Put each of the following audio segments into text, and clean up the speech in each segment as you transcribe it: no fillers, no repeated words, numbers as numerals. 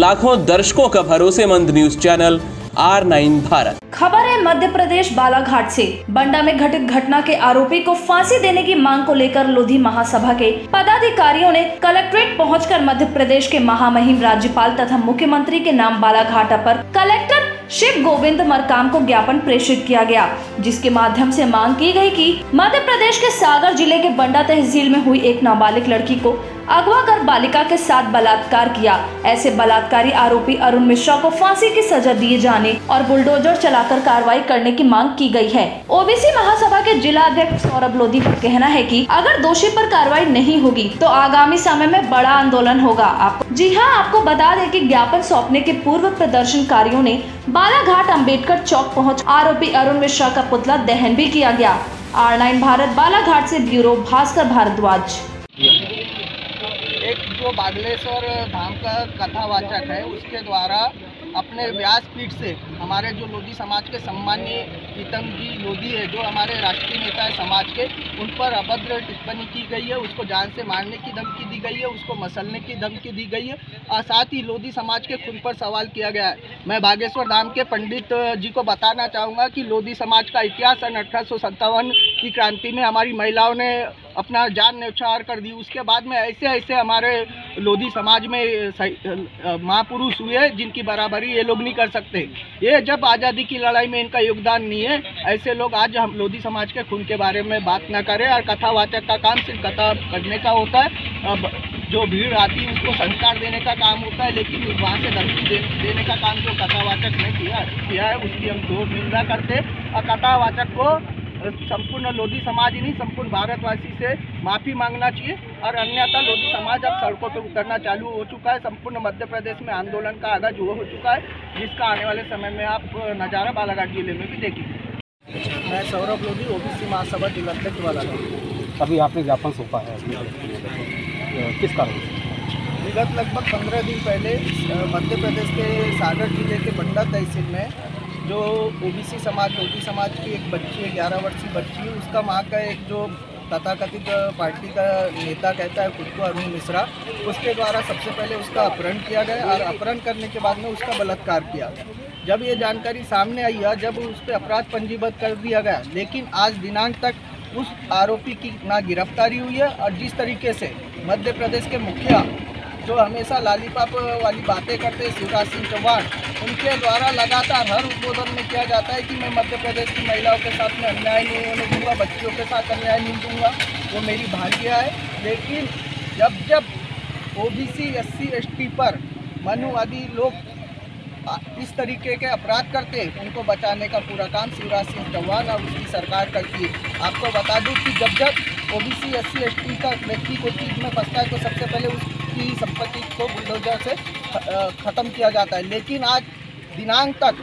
लाखों दर्शकों का भरोसेमंद न्यूज चैनल R9 भारत। खबर है मध्य प्रदेश बालाघाट से। बंडा में घटित घटना के आरोपी को फांसी देने की मांग को लेकर लोधी महासभा के पदाधिकारियों ने कलेक्ट्रेट पहुंचकर मध्य प्रदेश के महामहिम राज्यपाल तथा मुख्यमंत्री के नाम बालाघाट अपर कलेक्टर शिव गोविंद मरकाम को ज्ञापन प्रेषित किया गया, जिसके माध्यम से मांग की गई कि मध्य प्रदेश के सागर जिले के बंडा तहसील में हुई एक नाबालिग लड़की को अगवा कर बालिका के साथ बलात्कार किया। ऐसे बलात्कारी आरोपी अरुण मिश्रा को फांसी की सजा दिए जाने और बुलडोजर चलाकर कार्रवाई करने की मांग की गई है। ओबीसी महासभा के जिला अध्यक्ष सौरभ लोधी का कहना है कि अगर दोषी पर कार्रवाई नहीं होगी तो आगामी समय में बड़ा आंदोलन होगा। आपको बता दें कि ज्ञापन सौंपने के पूर्व प्रदर्शनकारियों ने बालाघाट अम्बेडकर चौक पहुँच आरोपी अरुण मिश्रा का पुतला दहन भी किया गया। R9 भारत बालाघाट से ब्यूरो भास्कर भारद्वाज। एक जो बागलेश्वर धाम का कथावाचक है उसके द्वारा अपने व्यासपीठ से हमारे जो लोधी समाज के सम्मानीय प्रीतम जी लोधी है, जो हमारे राष्ट्रीय नेता है समाज के, उन पर अभद्र टिप्पणी की गई है। उसको जान से मारने की धमकी दी गई है, उसको मसलने की धमकी दी गई है और साथ ही लोधी समाज के खून पर सवाल किया गया है। मैं बागेश्वर धाम के पंडित जी को बताना चाहूँगा कि लोधी समाज का इतिहास सन 1857 की क्रांति में हमारी महिलाओं ने अपना जान न्यौछावर कर दी। उसके बाद में ऐसे ऐसे हमारे लोधी समाज में महापुरुष हुए जिनकी बराबरी ये लोग नहीं कर सकते। ये जब आज़ादी की लड़ाई में इनका योगदान नहीं है, ऐसे लोग आज हम लोधी समाज के खून के बारे में बात ना करें। और कथावाचक का काम सिर्फ कथा करने का होता है, अब जो भीड़ आती है उसको संस्कार देने का काम होता है, लेकिन वहाँ से धमकी देने का काम जो कथावाचक ने किया है उसकी हम दो निंदा करते हैं। और कथावाचक को संपूर्ण लोधी समाज ही नहीं संपूर्ण भारतवासी से माफ़ी मांगना चाहिए, और अन्यथा लोधी समाज अब सड़कों पर उतरना चालू हो चुका है। संपूर्ण मध्य प्रदेश में आंदोलन का आगाज हो चुका है, जिसका आने वाले समय में आप नज़ारा बालाघाट जिले में भी देखेंगे। मैं सौरभ लोधी, ओबीसी महासभा जिला अध्यक्ष बालाघाट। अभी आपने ज्ञापन सौंपा है, किस कारण? विगत लगभग 15 दिन पहले मध्य प्रदेश के सागर जिले के बंडा तहसील में जो ओबीसी समाज लोधी समाज की एक बच्ची है, 11 वर्षीय बच्ची, उसका माँ का एक जो तथाकथित पार्टी का नेता कहता है खुद को अरुण मिश्रा, उसके द्वारा सबसे पहले उसका अपहरण किया गया और अपहरण करने के बाद में उसका बलात्कार किया गया। जब ये जानकारी सामने आई है, जब उस पर अपराध पंजीबद्ध कर दिया गया, लेकिन आज दिनांक तक उस आरोपी की ना गिरफ्तारी हुई है। और जिस तरीके से मध्य प्रदेश के मुखिया जो हमेशा लालीपाप वाली बातें करते शिवराज सिंह चौहान, उनके द्वारा लगातार हर उद्बोधन में किया जाता है कि मैं मध्य प्रदेश की महिलाओं के साथ में अन्याय नहीं होने दूंगा, बच्चियों के साथ अन्याय नहीं दूंगा, वो मेरी भाग्य है। लेकिन जब जब ओबीसी SC ST पर मनुवादी लोग इस तरीके के अपराध करते हैं, उनको बचाने का पूरा काम शिवराज सिंह चौहान और उसकी सरकार करती है। आपको बता दूँ कि जब जब OBC SC ST का व्यक्ति कोई चीज़ में फंसता है तो सबसे पहले उस की संपत्ति को बुलडोजर से ख़त्म किया जाता है, लेकिन आज दिनांक तक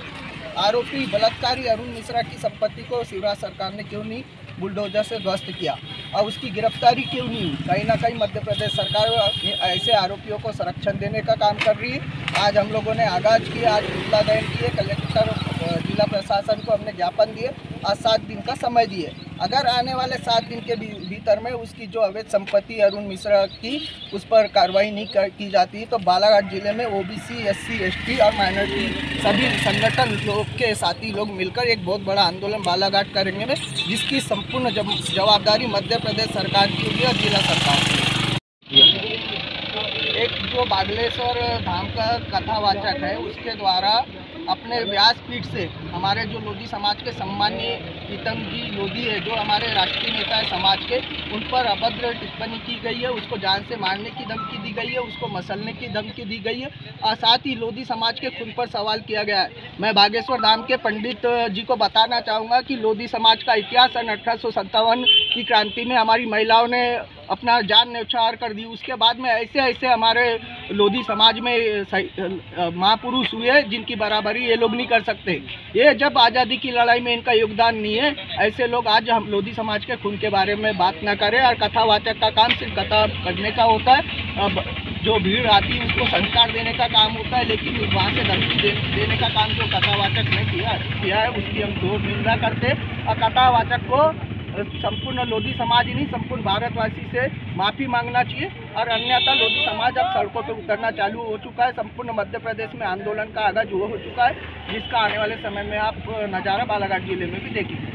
आरोपी बलात्कारी अरुण मिश्रा की संपत्ति को शिवराज सरकार ने क्यों नहीं बुलडोजर से ध्वस्त किया और उसकी गिरफ्तारी क्यों नहीं? कहीं ना कहीं मध्य प्रदेश सरकार ऐसे आरोपियों को संरक्षण देने का काम कर रही है। आज हम लोगों ने आगाज किया, आज पुतला दहन किए, कलेक्टर जिला प्रशासन को हमने ज्ञापन दिए और 7 दिन का समय दिए। अगर आने वाले 7 दिन के भीतर में उसकी जो अवैध संपत्ति अरुण मिश्रा की उस पर कार्रवाई नहीं की जाती तो बालाघाट जिले में OBC SC ST और माइनॉरिटी सभी संगठन लोग के साथी लोग मिलकर एक बहुत बड़ा आंदोलन बालाघाट करेंगे में, जिसकी संपूर्ण जवाबदारी मध्य प्रदेश सरकार की होगी और जिला सरकार की। एक जो बागलेश्वर धाम का कथावाचक है उसके द्वारा अपने व्यासपीठ से हमारे जो लोधी समाज के सम्मानीय प्रीतम जी लोधी है, जो हमारे राष्ट्रीय नेता है समाज के, उन पर अभद्र टिप्पणी की गई है, उसको जान से मारने की धमकी दी गई है, उसको मसलने की धमकी दी गई है और साथ ही लोधी समाज के खून पर सवाल किया गया है। मैं बागेश्वर धाम के पंडित जी को बताना चाहूँगा कि लोधी समाज का इतिहास सन 1857 की क्रांति में हमारी महिलाओं ने अपना जान न्यौछावर कर दी। उसके बाद में ऐसे ऐसे हमारे लोधी समाज में महापुरुष हुए जिनकी बराबरी ये लोग नहीं कर सकते। ये जब आज़ादी की लड़ाई में इनका योगदान नहीं है, ऐसे लोग आज हम लोधी समाज के खून के बारे में बात ना करें। और कथावाचक का काम सिर्फ कथा करने का होता है, अब जो भीड़ आती है उसको संस्कार देने का काम होता है, लेकिन वहाँ से धमकी देने का काम जो कथावाचक ने किया है उसकी हम घोर निंदा करते हैं। और कथावाचक को संपूर्ण लोधी समाज ही नहीं संपूर्ण भारतवासी से माफ़ी मांगना चाहिए और अन्यथा लोधी समाज अब सड़कों पर उतरना चालू हो चुका है। संपूर्ण मध्य प्रदेश में आंदोलन का आगाज हो चुका है, जिसका आने वाले समय में आप नज़ारा बालाघाट जिले में भी देखेंगे।